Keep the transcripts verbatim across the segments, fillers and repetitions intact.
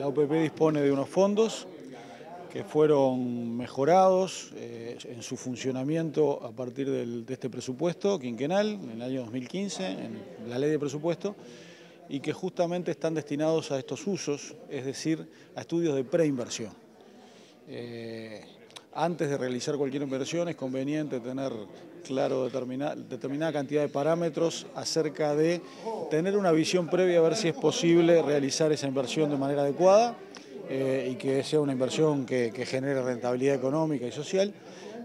la O P P dispone de unos fondos que fueron mejorados eh, en su funcionamiento a partir del, de este presupuesto quinquenal, en el año dos mil quince, en la ley de presupuesto, y que justamente están destinados a estos usos, es decir, a estudios de preinversión. Eh, antes de realizar cualquier inversión es conveniente tener claro determinada, determinada cantidad de parámetros acerca de tener una visión previa a ver si es posible realizar esa inversión de manera adecuada, Eh, y que sea una inversión que, que genere rentabilidad económica y social,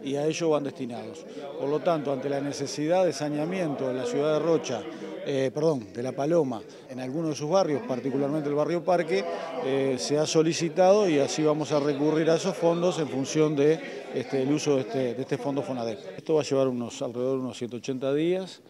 y a ello van destinados. Por lo tanto, ante la necesidad de saneamiento de la ciudad de Rocha, eh, perdón, de La Paloma, en algunos de sus barrios, particularmente el barrio Parque, eh, se ha solicitado y así vamos a recurrir a esos fondos en función del de, este, uso de este, de este fondo FONADEC. Esto va a llevar unos, alrededor de unos ciento ochenta días,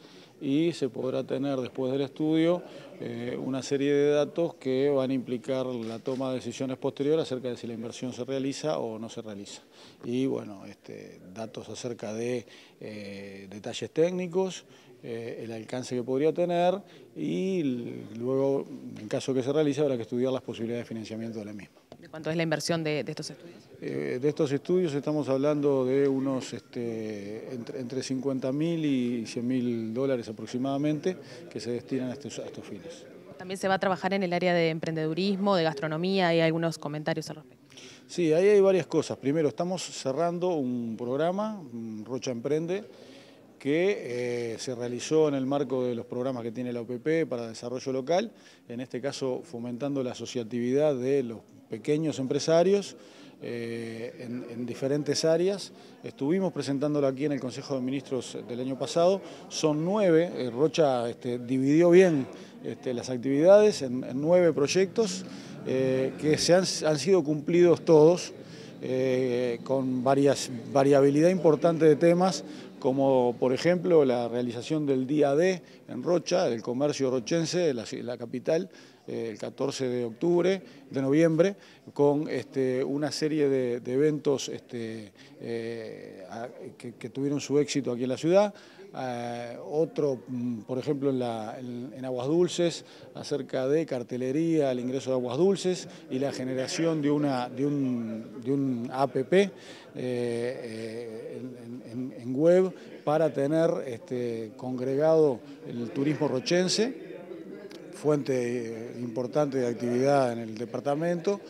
y se podrá tener después del estudio eh, una serie de datos que van a implicar la toma de decisiones posteriores acerca de si la inversión se realiza o no se realiza. Y bueno, este, datos acerca de eh, detalles técnicos, eh, el alcance que podría tener, y luego, en caso que se realice, habrá que estudiar las posibilidades de financiamiento de la misma. ¿De cuánto es la inversión de, de estos estudios? Eh, de estos estudios estamos hablando de unos este, entre, entre cincuenta mil y cien mil dólares aproximadamente que se destinan a estos, a estos fines. También se va a trabajar en el área de emprendedurismo, de gastronomía. ¿Hay algunos comentarios al respecto? Sí, ahí hay varias cosas. Primero, estamos cerrando un programa, Rocha Emprende, que eh, se realizó en el marco de los programas que tiene la O P P para desarrollo local, en este caso fomentando la asociatividad de los pequeños empresarios eh, en, en diferentes áreas. Estuvimos presentándolo aquí en el Consejo de Ministros del año pasado, son nueve, eh, Rocha este, dividió bien este, las actividades en, en nueve proyectos eh, que se han, han sido cumplidos todos, eh, con varias, variabilidad importante de temas, como por ejemplo la realización del Día D en Rocha, del Comercio Rochense, la, la capital, eh, el catorce de octubre, de noviembre, con este, una serie de, de eventos este, eh, a, que, que tuvieron su éxito aquí en la ciudad. Eh, otro, por ejemplo, en, la, en, en Aguas Dulces, acerca de cartelería, el ingreso de Aguas Dulces y la generación de, una, de, un, de un A P P eh, eh, en, en, en web para tener este, congregado el turismo rochense, fuente importante de actividad en el departamento,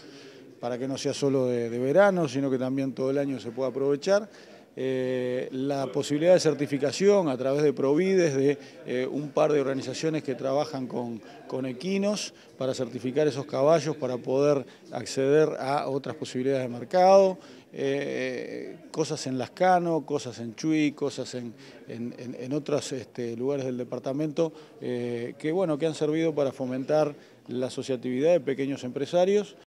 para que no sea solo de, de verano, sino que también todo el año se pueda aprovechar. Eh, la posibilidad de certificación a través de Provides de eh, un par de organizaciones que trabajan con, con equinos para certificar esos caballos para poder acceder a otras posibilidades de mercado, eh, cosas en Lascano, cosas en Chuy, cosas en, en, en, en otros este, lugares del departamento eh, que, bueno, que han servido para fomentar la asociatividad de pequeños empresarios.